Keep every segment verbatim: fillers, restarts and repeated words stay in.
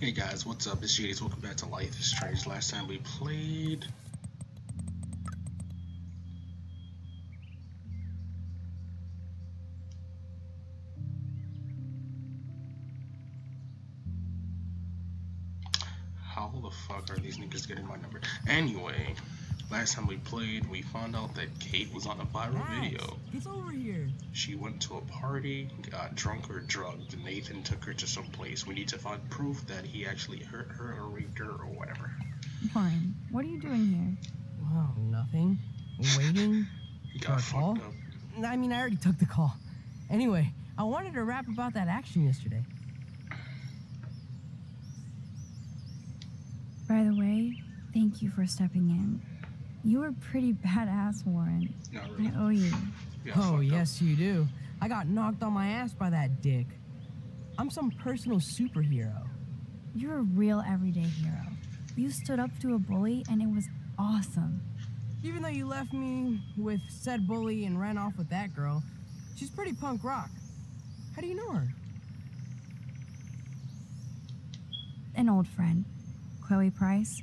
Hey guys, what's up? It's J D's. Welcome back to Life is Strange. Last time we played... how the fuck are these niggas getting my number? Anyway, last time we played, we found out that Kate was on a viral Max, video. It's over here. She went to a party, got drunk or drugged, and Nathan took her to some place. We need to find proof that he actually hurt her or raped her or whatever. Fine. What are you doing here? Well, nothing. Waiting. You got fucked call? up. I mean, I already took the call. Anyway, I wanted to rap about that action yesterday. By the way, thank you for stepping in. You were pretty badass, Warren. Not really. I owe you. Yeah, oh, yes, up. you do. I got knocked on my ass by that dick. I'm some personal superhero. You're a real everyday hero. You stood up to a bully, and it was awesome. Even though you left me with said bully and ran off with that girl, she's pretty punk rock. How do you know her? An old friend. Chloe Price.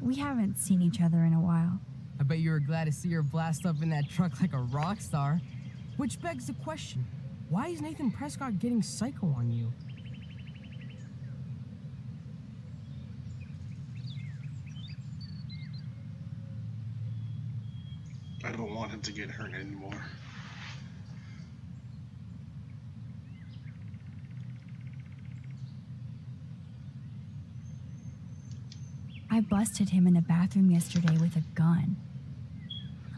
We haven't seen each other in a while. I bet you were glad to see her blast up in that truck like a rock star. Which begs the question, why is Nathan Prescott getting psycho on you? I don't want him to get hurt anymore. I busted him in the bathroom yesterday with a gun.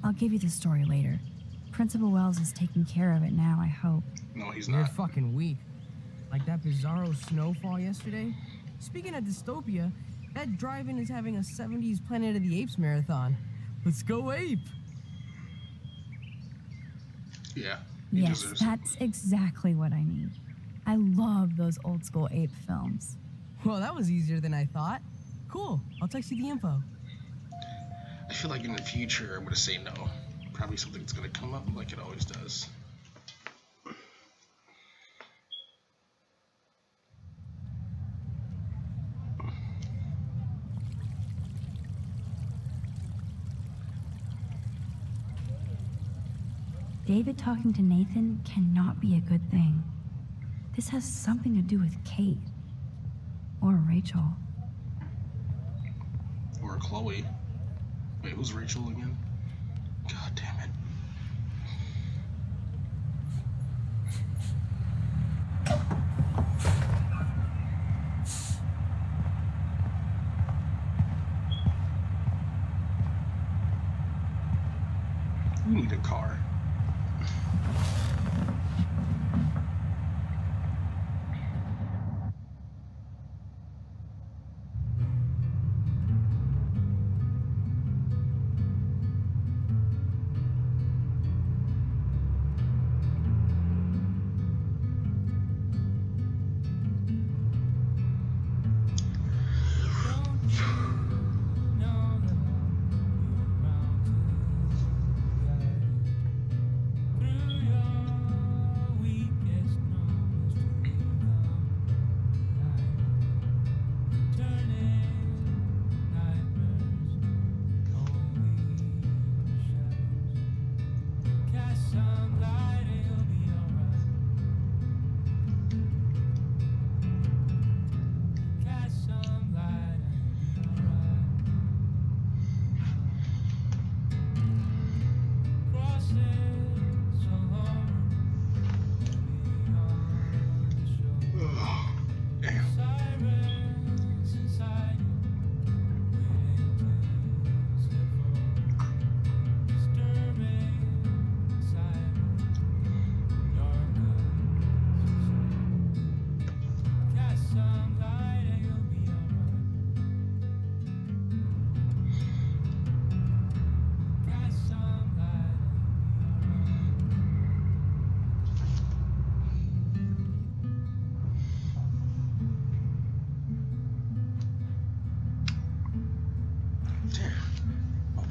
I'll give you the story later. Principal Wells is taking care of it now, I hope. No, he's not. You're fucking weak. Like that bizarro snowfall yesterday. Speaking of dystopia, that drive-in is having a seventies Planet of the Apes marathon. Let's go ape! Yeah. Yes, deserves. That's exactly what I need. I love those old-school ape films. Well, that was easier than I thought. Cool. I'll text you the info. I feel like in the future I'm gonna say no. Probably something that's gonna come up like it always does. David talking to Nathan cannot be a good thing. This has something to do with Kate. Or Rachel. Or Chloe. Wait, who's Rachel again? God damn it. We need a car.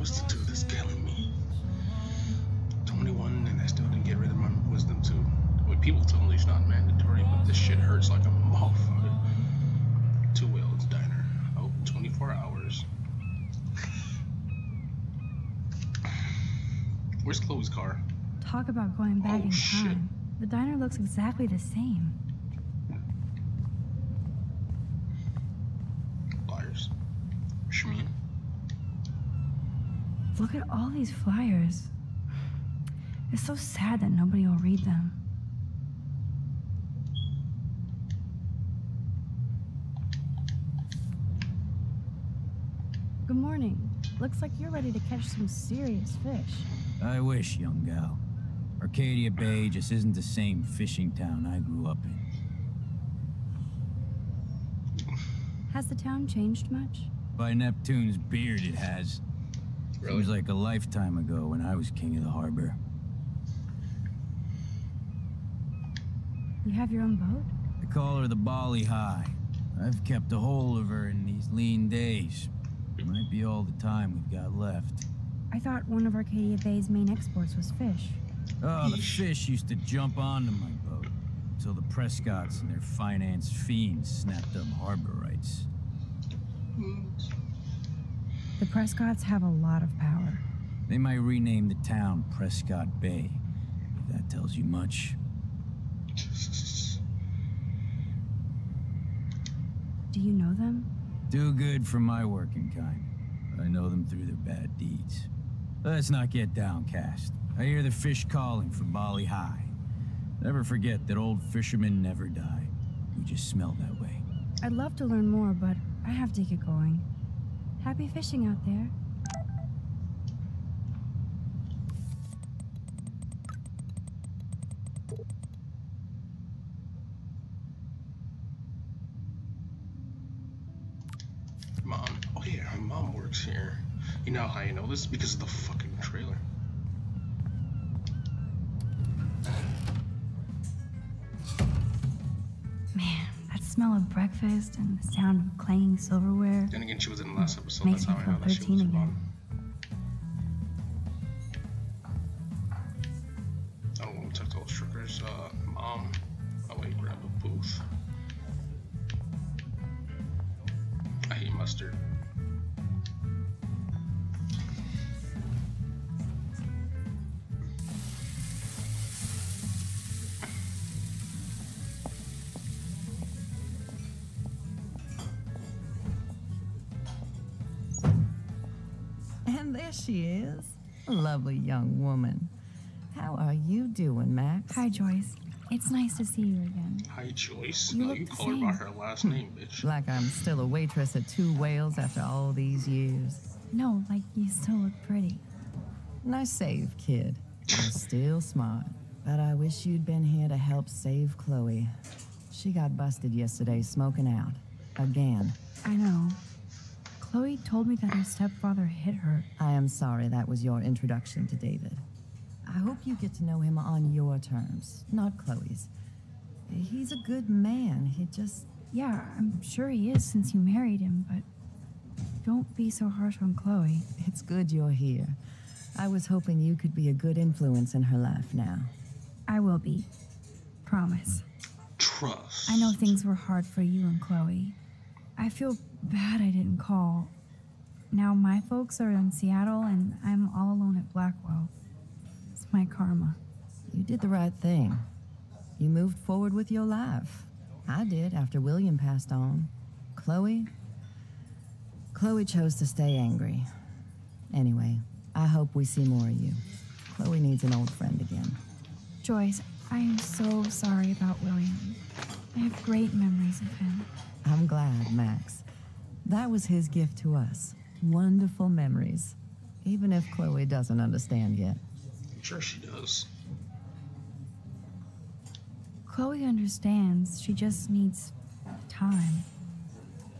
was the two that's killing me. twenty-one, and I still didn't get rid of my wisdom too. Well, people tell me it's not mandatory, but this shit hurts like a motherfucker. Two Whales Diner. Oh, twenty-four hours. Where's Chloe's car? Talk about going back oh, in shit. time. The diner looks exactly the same. Flyers. What you mean? Look at all these flyers. It's so sad that nobody will read them. Good morning. Looks like you're ready to catch some serious fish. I wish, young gal. Arcadia Bay just isn't the same fishing town I grew up in. Has the town changed much? By Neptune's beard it has. Really? It was like a lifetime ago when I was king of the harbor. You have your own boat? They call her the Bali High. I've kept a hold of her in these lean days. It might be all the time we've got left. I thought one of Arcadia Bay's main exports was fish. Oh, the fish used to jump onto my boat until the Prescotts and their finance fiends snapped up harbor rights. The Prescotts have a lot of power. They might rename the town Prescott Bay, if that tells you much. Do you know them? Too good for my working kind, but I know them through their bad deeds. Let's not get downcast. I hear the fish calling from Bali High. Never forget that old fishermen never die. We just smell that way. I'd love to learn more, but I have to get going. Happy fishing out there. Mom. Oh yeah, her mom works here. You know how I know this? Because of the fucking trailer. The smell of breakfast and the sound of clanging silverware. Then again, she was in the last episode. That's how I know that she was mom. I don't want to talk to old strippers. Uh, mom, I want to grab a booth. I hate mustard. There she is. A lovely young woman. How are you doing, Max? Hi, Joyce. It's nice to see you again. Hi, Joyce. You no, you call her by her last name, bitch. Like I'm still a waitress at Two Whales after all these years. No, like you still look pretty. Nice save, kid. You're still smart. But I wish you'd been here to help save Chloe. She got busted yesterday smoking out. Again. I know. Chloe told me that her stepfather hit her. I am sorry that was your introduction to David. I hope you get to know him on your terms, not Chloe's. He's a good man. He just... Yeah, I'm sure he is since you married him, but don't be so harsh on Chloe. It's good you're here. I was hoping you could be a good influence in her life now. I will be. Promise. Trust. I know things were hard for you and Chloe. I feel bad I didn't call. Now my folks are in Seattle and I'm all alone at Blackwell. It's my karma. You did the right thing. You moved forward with your life. I did after William passed on. Chloe? Chloe chose to stay angry. Anyway, I hope we see more of you. Chloe needs an old friend again. Joyce, I am so sorry about William. I have great memories of him. I'm glad, Max. That was his gift to us. Wonderful memories. Even if Chloe doesn't understand yet. I'm sure she does. Chloe understands. She just needs time.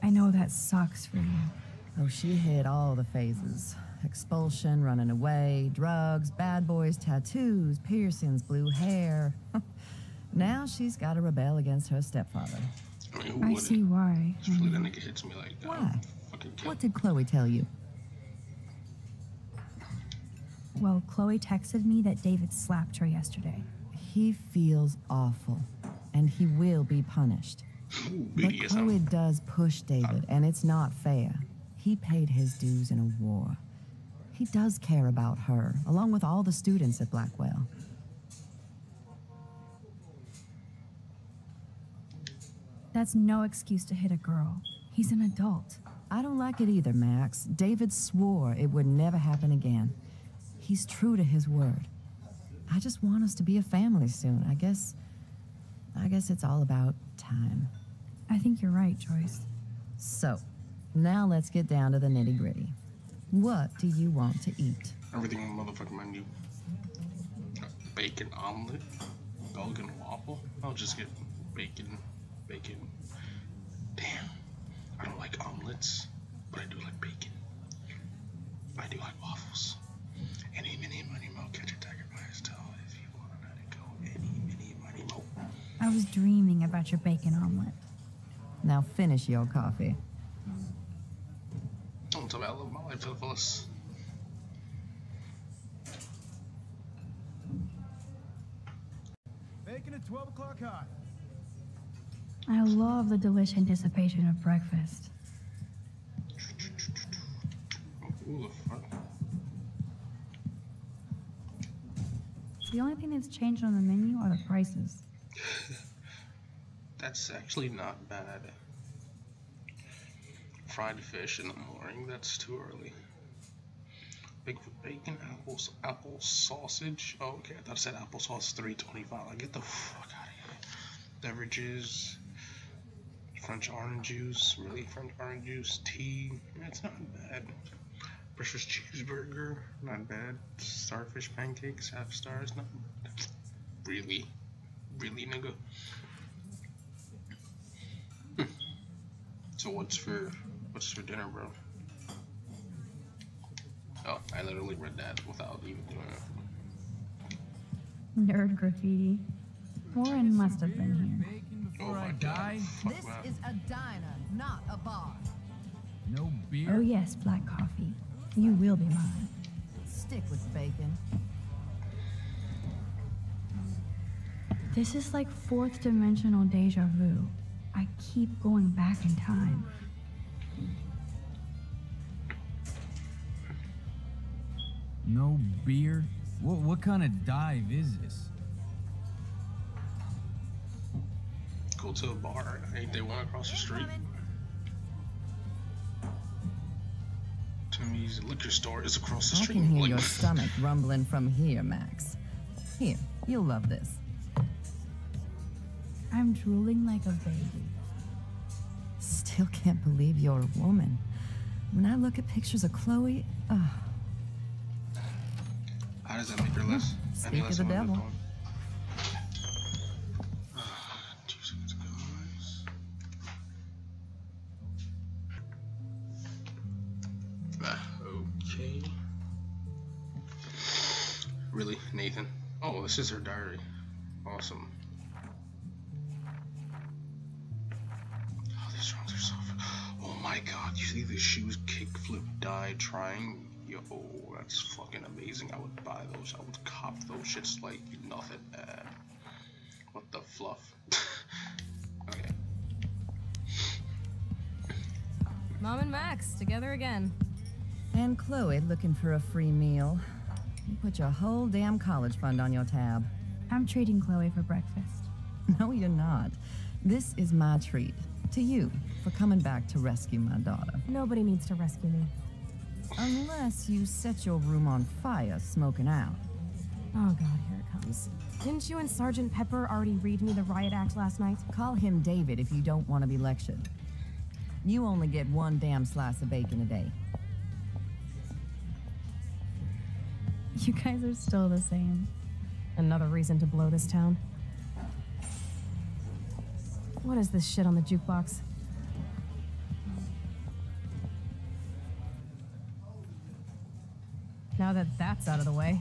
I know that sucks for you. Oh, she hit all the phases. Expulsion, running away, drugs, bad boys, tattoos, piercings, blue hair. Now she's got to rebel against her stepfather. I, mean, I see why. Really, that nigga hits me like that. Why? What did Chloe tell you? Well, Chloe texted me that David slapped her yesterday. He feels awful, and he will be punished. But Chloe does push David, and it's not fair. He paid his dues in a war. He does care about her, along with all the students at Blackwell. That's no excuse to hit a girl. He's an adult. I don't like it either, Max. David swore it would never happen again. He's true to his word. I just want us to be a family soon. I guess... I guess it's all about time. I think you're right, Joyce. So, now let's get down to the nitty-gritty. What do you want to eat? Everything on the motherfucking menu. A bacon omelet, Belgian waffle. I'll just get bacon, bacon. Damn, I don't like omelets, but I do like bacon. I do like waffles. Any, mini, money, mo, catch a tiger by his tail if you want to let it go. Any, mini, money, mo. I was dreaming about your bacon omelet. Now finish your coffee. Don't tell me I love my life for the fullest. Bacon at twelve o'clock high. I love the delicious anticipation of breakfast. Ooh, the fuck. The only thing that's changed on the menu are the prices. That's actually not bad. Fried fish in the morning, that's too early. Bigfoot bacon, apples, apple sausage. Oh, okay, I thought I said applesauce three twenty-five. Like, get the fuck out of here. Beverages, French orange juice, really French orange juice, tea. That's not bad. Breakfast cheeseburger, not bad. Starfish pancakes, half stars, not bad. Really? Really, nigga? Hm. So what's for, what's for dinner, bro? Oh, I literally read that without even doing it. Nerd graffiti. Warren must have been here. Oh my god. This is a diner, not a bar. No beer? Oh yes, black coffee. You will be mine. Stick with bacon. This is like fourth dimensional deja vu. I keep going back in time. No beer? What, what kind of dive is this? Go to a bar. Ain't they one across the street? Tommy's liquor store is across the street. I can hear your stomach rumbling from here, Max. Here, you'll love this. I'm drooling like a baby. Still can't believe you're a woman. When I look at pictures of Chloe, ugh. How does that make her less? Speak any less of the devil. Two seconds ago, guys. Okay. Really, Nathan? Oh, this is her diary. Awesome. You see the shoes, kickflip, die, trying. Yo, that's fucking amazing. I would buy those. I would cop those shits like nothing bad. What the fluff? Okay. Mom and Max together again. And Chloe looking for a free meal. You put your whole damn college fund on your tab. I'm treating Chloe for breakfast. No, you're not. This is my treat. To you, for coming back to rescue my daughter. Nobody needs to rescue me. Unless you set your room on fire smoking out. Oh god, here it comes. Didn't you and Sergeant Pepper already read me the riot act last night? Call him David if you don't want to be lectured. You only get one damn slice of bacon a day. You guys are still the same. Another reason to blow this town. What is this shit on the jukebox? Now that that's out of the way.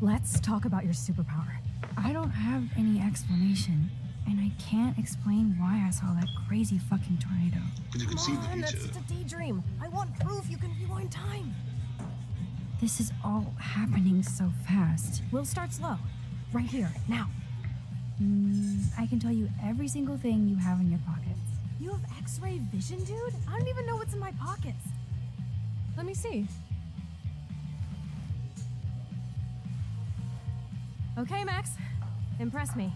Let's talk about your superpower. I don't have any explanation. And I can't explain why I saw that crazy fucking tornado. Because you can see the future. That's just a daydream. I want proof you can rewind time. This is all happening so fast. We'll start slow. Right here, now. Mm, I can tell you every single thing you have in your pockets. You have X-ray vision, dude? I don't even know what's in my pockets. Let me see. Okay, Max. Impress me.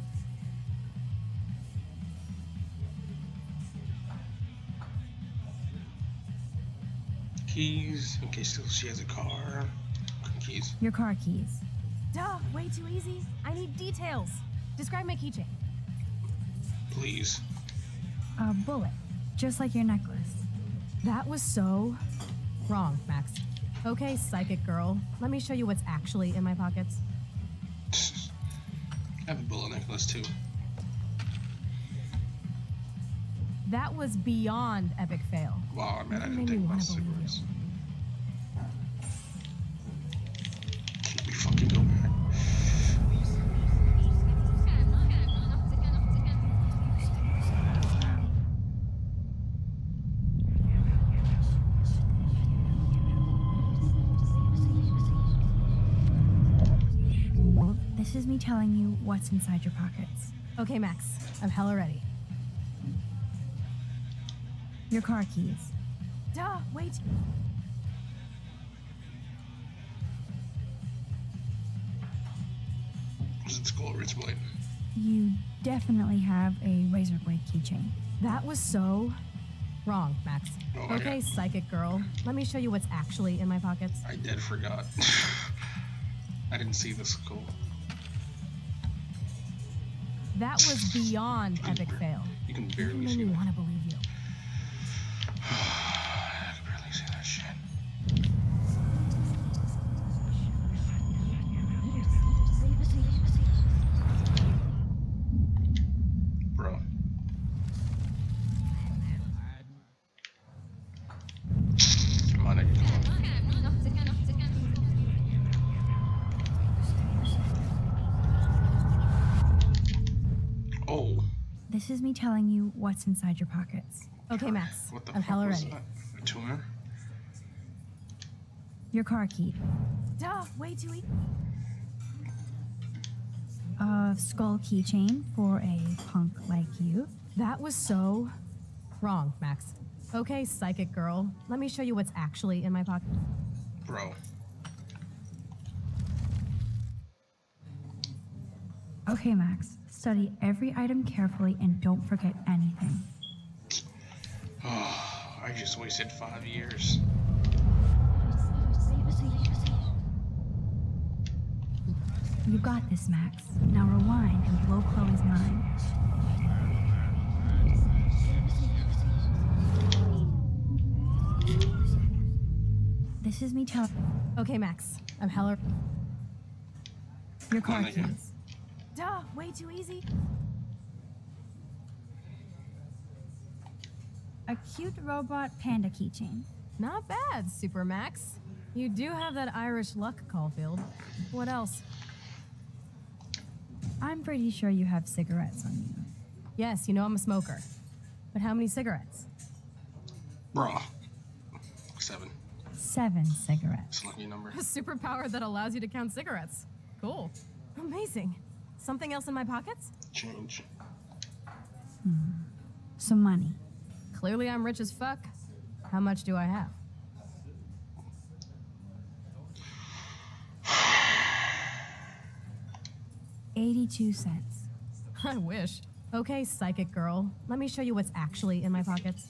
Keys. Okay, so she has a car. Keys. Your car keys. Duh, way too easy. I need details. Describe my keychain. Please. A bullet, just like your necklace. That was so wrong, Max. Okay, psychic girl. Let me show you what's actually in my pockets. I have a bullet necklace, too. That was beyond epic fail. Wow, man, I didn't take my cigarettes. Keep me fucking going, man. This is me telling you what's inside your pockets. Okay, Max, I'm hella ready. Your car keys. Duh, wait. Is it skull razor blade? You definitely have a razor blade keychain. That was so wrong, Max. Oh, okay, psychic girl. Let me show you what's actually in my pockets. I dead forgot. I didn't see the skull. That was beyond epic fail. You can barely see that. I want to believe you. I can barely see that shit. Bro. Come on, I can come on. This is me telling you what's inside your pockets. Okay, Max. What the I'm hella ready. A tuner? Your car key. Duh, way too easy. A skull keychain for a punk like you. That was so wrong, Max. Okay, psychic girl. Let me show you what's actually in my pocket. Bro. Okay, Max. Study every item carefully and don't forget anything. Oh, I just wasted five years. You got this, Max. Now rewind and blow Chloe's mind. This is me telling. Okay, Max. I'm hella. Your car keys. Duh, way too easy. A cute robot panda keychain. Not bad, Super Max. You do have that Irish luck, Caulfield. What else? I'm pretty sure you have cigarettes on you. Yes, you know I'm a smoker. But how many cigarettes? Bruh. Seven. Seven cigarettes. It's a lucky number. A superpower that allows you to count cigarettes. Cool. Amazing. Something else in my pockets? Change. Hmm. Some money. Clearly I'm rich as fuck. How much do I have? eighty-two cents. I wish. Okay, psychic girl. Let me show you what's actually in my pockets.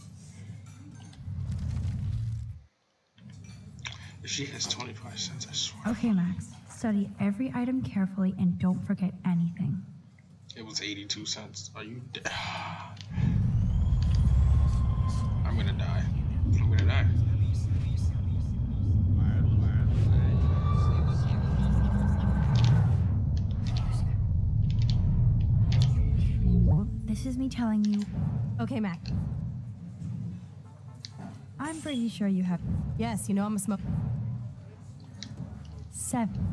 If she has twenty-five cents, I swear. Okay, Max. Study every item carefully and don't forget anything. It was eighty-two cents. Are you dead? I'm gonna die. I'm gonna die. This is me telling you. Okay, Mac. I'm pretty sure you have. Yes, you know I'm a smoker. Seven.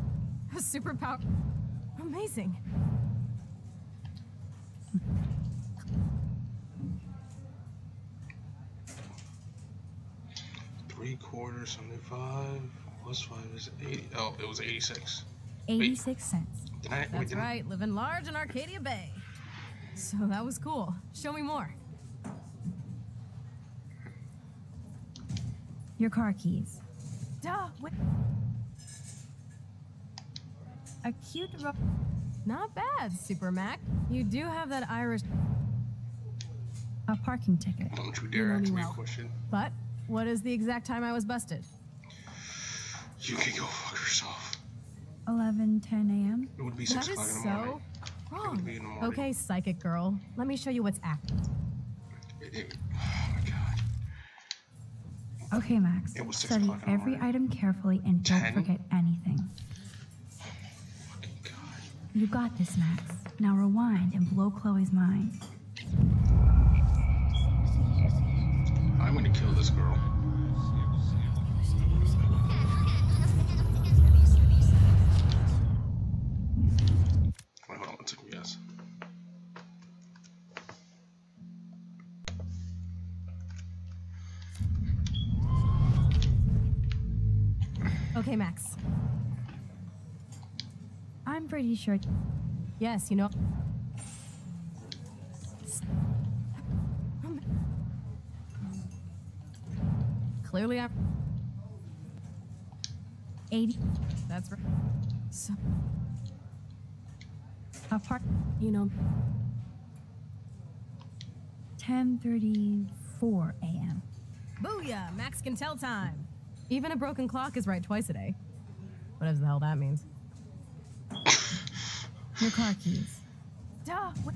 A superpower. Amazing. three quarters, seventy-five, plus five is eighty. Oh, it was eighty-six. eighty-six Wait. Cents. Did I, That's did right, I? Living large in Arcadia Bay. So that was cool. Show me more. Your car keys. Duh, wait. A cute rope. Not bad, Super Mac. You do have that Irish. A parking ticket. Don't you dare ask me a question. But what is the exact time I was busted? You can go fuck yourself. eleven ten a m It would be six o'clock in the morning. So wrong. It would be in the morning. Okay, psychic girl. Let me show you what's active. It, it, oh my god. Okay, Max. It was six o'clock in the morning. Study every item carefully and don't Ten? forget anything. Oh my fucking god. You got this, Max. Now rewind and blow Chloe's mind. I'm gonna kill this girl. Okay, Max. I'm pretty sure. Yes, you know. Clearly, I'm eighty. That's right. So, apart, you know, ten thirty-four a m Booyah! Max can tell time. Even a broken clock is right twice a day. Whatever the hell that means. Your car keys. Duh! Wait.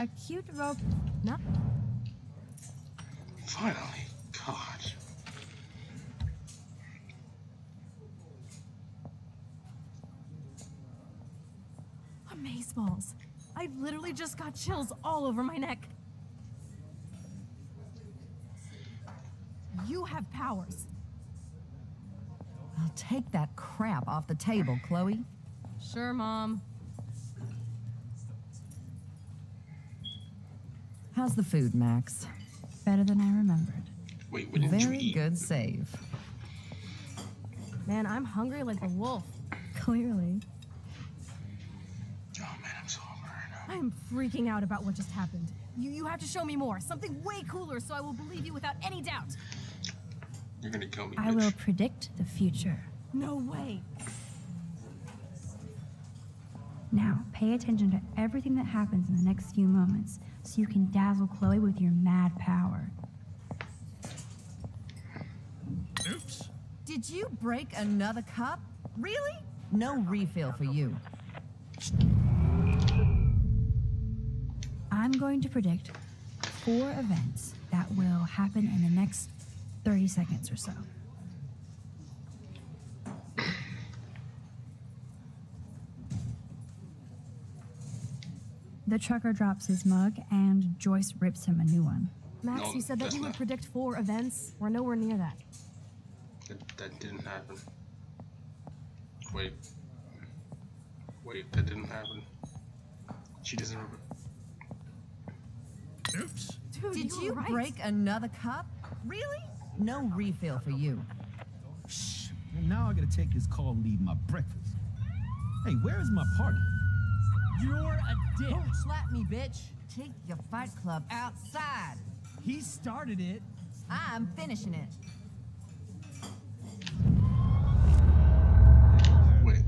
A cute rope. No. Finally. God. Amazeballs. I literally just got chills all over my neck. You have powers. I'll take that crap off the table, Chloe. Sure, Mom. How's the food, Max? Better than I remembered. Wait, what did you eat? Very good save. Man, I'm hungry like a wolf. Clearly. Oh man, I'm so hungry right now. I'm freaking out about what just happened. You you have to show me more. Something way cooler, so I will believe you without any doubt. You're gonna kill me, bitch. I will predict the future. No way. Now, pay attention to everything that happens in the next few moments, so you can dazzle Chloe with your mad power. Oops. Did you break another cup? Really? No refill for you. I'm going to predict four events that will happen in the next thirty seconds or so. The trucker drops his mug and Joyce rips him a new one. Max, no, you said that you would predict four events. We're nowhere near that. That, that didn't happen. Wait. Wait, that didn't happen. She doesn't remember. Oops. Dude, Did you, you right. break another cup? Really? No refill for you. Shh. And now I gotta take his call and leave my breakfast. Hey, where is my party? You're a dick. Don't slap me, bitch. Take your fight club outside. He started it. I'm finishing it. Wait.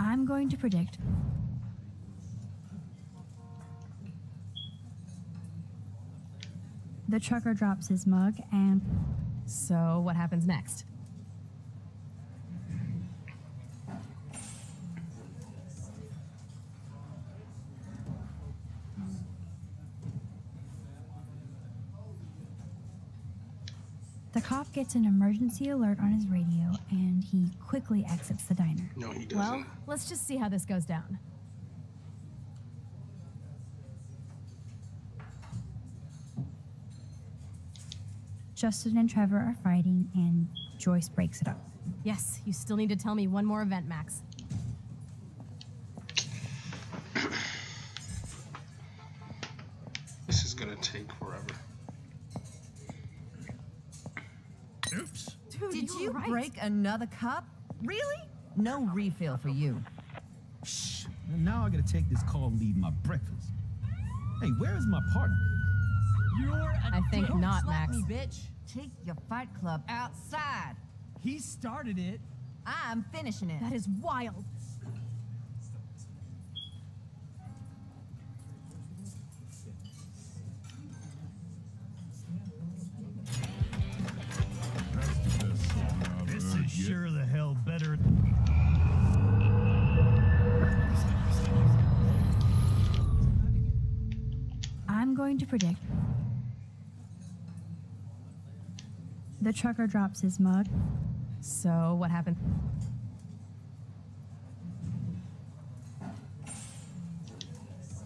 I'm going to predict the trucker drops his mug and... So what happens next? The cop gets an emergency alert on his radio and he quickly exits the diner. No, he doesn't. Well, let's just see how this goes down. Justin and Trevor are fighting, and Joyce breaks it up. Yes, you still need to tell me one more event, Max. This take forever. Oops. Dude, Did you, you right. break another cup? Really? No refill for you. Shh. Now I gotta take this call and leave my breakfast. Hey, where is my partner? You're a I think don't not, Max. Me, bitch. Take your fight club outside. He started it. I'm finishing it. That is wild. Sure the hell better. I'm going to predict the trucker drops his mug. So what happened?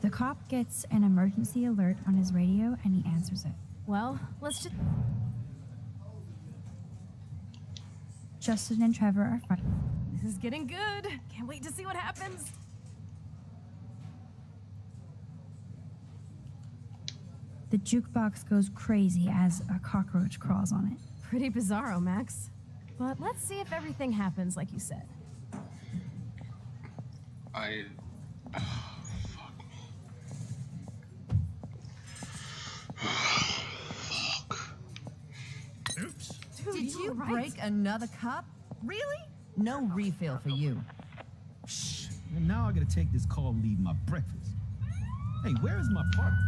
The cop gets an emergency alert on his radio and he answers it. Well, let's just... Justin and Trevor are fine. This is getting good. Can't wait to see what happens. The jukebox goes crazy as a cockroach crawls on it. Pretty bizarro, Max. But let's see if everything happens like you said. I... Oh, fuck me. Did you break another cup? Really? No refill for you. Shh. Now I gotta take this call and leave my breakfast. Hey, where is my partner?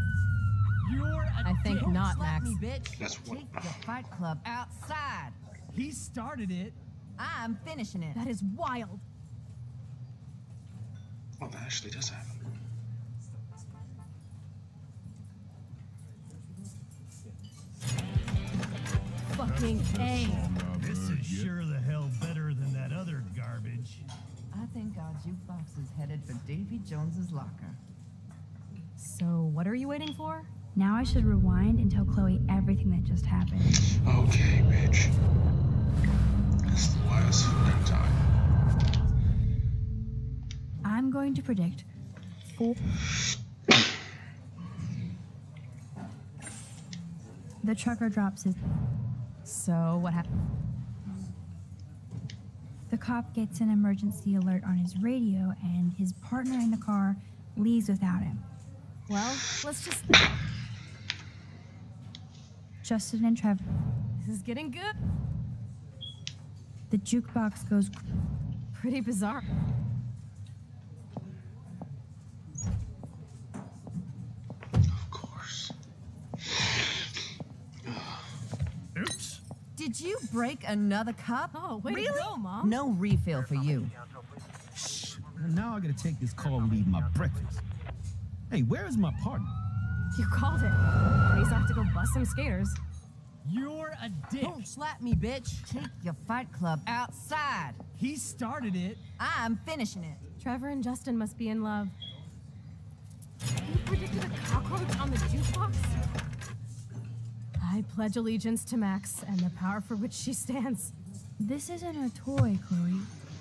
You're a I think don't not, Max. Me, bitch. That's what. Take the fight club outside. He started it. I'm finishing it. That is wild. Well, that actually does happen. Fucking A. This is sure the hell better than that other garbage. I think our jukebox is headed for Davy Jones's locker. So what are you waiting for? Now I should rewind and tell Chloe everything that just happened. Okay, bitch. It's the last fucking time. I'm going to predict four. The trucker drops his... So what happened? The cop gets an emergency alert on his radio and his partner in the car leaves without him. Well, let's just... Justin and Trevor. This is getting good. The jukebox goes pretty bizarre. Did you break another cup? Oh, wait, really? Go, Mom. No refill for you. Shh. Now I gotta take this call and leave my breakfast. Hey, where is my partner? You called it. He's off to go bust some skaters. You're a dick. Don't slap me, bitch. Take your fight club outside. He started it. I'm finishing it. Trevor and Justin must be in love. You predicted a cockroach on the jukebox? I pledge allegiance to Max and the power for which she stands. This isn't a toy, Chloe.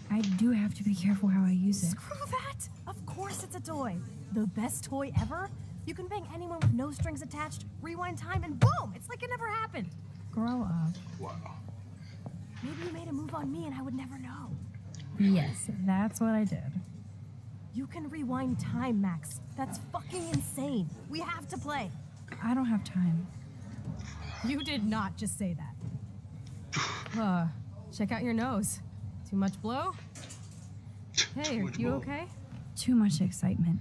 I do have to be careful how I use it. Screw that! Of course it's a toy. The best toy ever. You can bang anyone with no strings attached, rewind time, and boom! It's like it never happened. Grow up. Wow. Maybe you made a move on me and I would never know. Yes, that's what I did. You can rewind time, Max. That's fucking insane. We have to play. I don't have time. You did not just say that. Uh, check out your nose. Too much blow? Hey, are you okay? Too much excitement.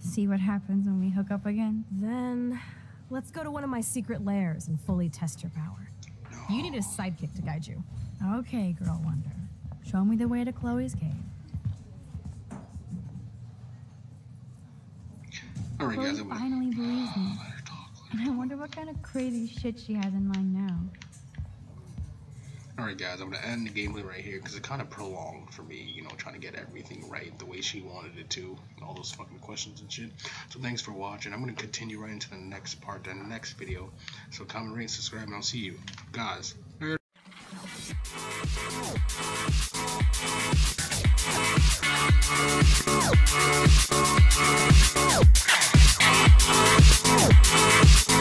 See what happens when we hook up again? Then, let's go to one of my secret lairs and fully test your power. No. You need a sidekick to guide you. Okay, girl wonder. Show me the way to Chloe's cave. All right, guys, finally believes me. And I wonder what kind of crazy shit she has in mind now. Alright guys, I'm going to end the gameplay right here because it kind of prolonged for me, you know, trying to get everything right the way she wanted it to. And all those fucking questions and shit. So thanks for watching. I'm going to continue right into the next part, the next video. So comment, rate, subscribe, and I'll see you guys later.